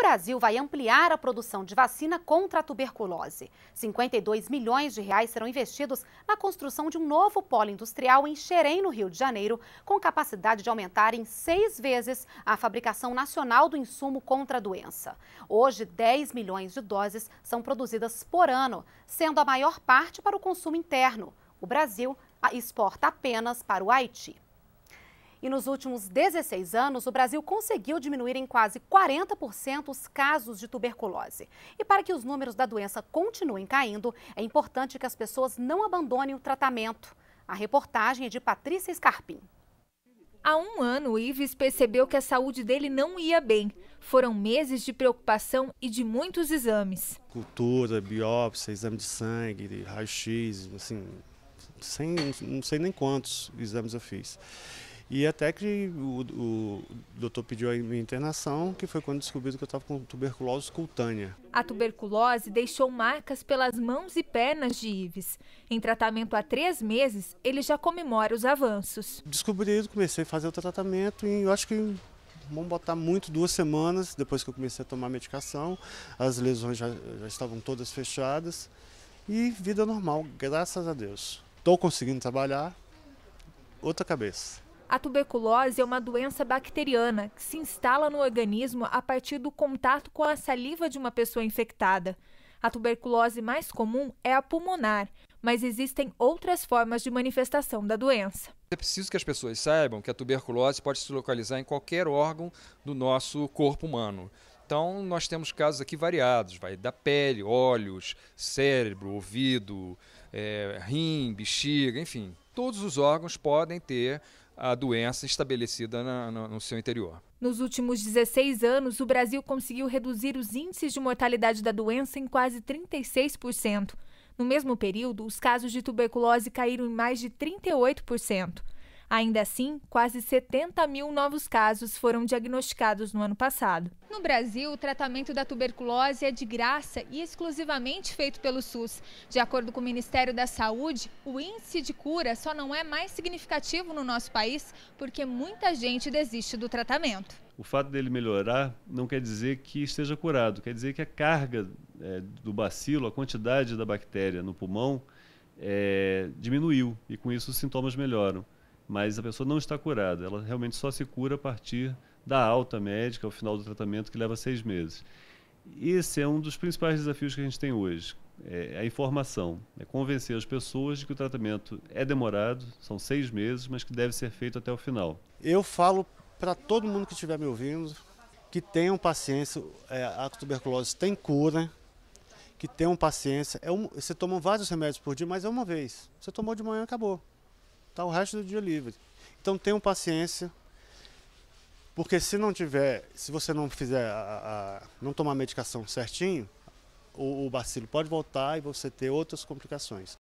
Brasil vai ampliar a produção de vacina contra a tuberculose. 52 milhões de reais serão investidos na construção de um novo polo industrial em Xerém, no Rio de Janeiro, com capacidade de aumentar em 6 vezes a fabricação nacional do insumo contra a doença. Hoje, 10 milhões de doses são produzidas por ano, sendo a maior parte para o consumo interno. O Brasil exporta apenas para o Haiti. E nos últimos 16 anos, o Brasil conseguiu diminuir em quase 40% os casos de tuberculose. E para que os números da doença continuem caindo, é importante que as pessoas não abandonem o tratamento. A reportagem é de Patrícia Scarpin. Há um ano, o Ives percebeu que a saúde dele não ia bem. Foram meses de preocupação e de muitos exames. Cultura, biópsia, exame de sangue, raio-x, assim, não sei nem quantos exames eu fiz. E até que o doutor pediu a minha internação, que foi quando descobriu que eu estava com tuberculose cutânea. A tuberculose deixou marcas pelas mãos e pernas de Ives. Em tratamento há 3 meses, ele já comemora os avanços. Descobri isso, comecei a fazer o tratamento e eu acho que vamos botar muito 2 semanas, depois que eu comecei a tomar a medicação, as lesões já estavam todas fechadas e vida normal, graças a Deus. Estou conseguindo trabalhar, outra cabeça. A tuberculose é uma doença bacteriana que se instala no organismo a partir do contato com a saliva de uma pessoa infectada. A tuberculose mais comum é a pulmonar, mas existem outras formas de manifestação da doença. É preciso que as pessoas saibam que a tuberculose pode se localizar em qualquer órgão do nosso corpo humano. Então, nós temos casos aqui variados, vai da pele, olhos, cérebro, ouvido, rim, bexiga, enfim. Todos os órgãos podem ter a doença estabelecida no seu interior. Nos últimos 16 anos, o Brasil conseguiu reduzir os índices de mortalidade da doença em quase 36%. No mesmo período, os casos de tuberculose caíram em mais de 38%. Ainda assim, quase 70 mil novos casos foram diagnosticados no ano passado. No Brasil, o tratamento da tuberculose é de graça e exclusivamente feito pelo SUS. De acordo com o Ministério da Saúde, o índice de cura só não é mais significativo no nosso país porque muita gente desiste do tratamento. O fato dele melhorar não quer dizer que esteja curado, quer dizer que a carga do bacilo, a quantidade da bactéria no pulmão diminuiu e com isso os sintomas melhoram. Mas a pessoa não está curada, ela realmente só se cura a partir da alta médica, ao final do tratamento, que leva 6 meses. Esse é um dos principais desafios que a gente tem hoje, é a informação, é convencer as pessoas de que o tratamento é demorado, são 6 meses, mas que deve ser feito até o final. Eu falo para todo mundo que estiver me ouvindo, que tenham paciência, a tuberculose tem cura, que tenham paciência, você toma vários remédios por dia, mas é uma vez, você tomou de manhã e acabou. Tá o resto do dia livre. Então tenham paciência, porque se você não fizer não tomar a medicação certinho, o bacilo pode voltar e você ter outras complicações.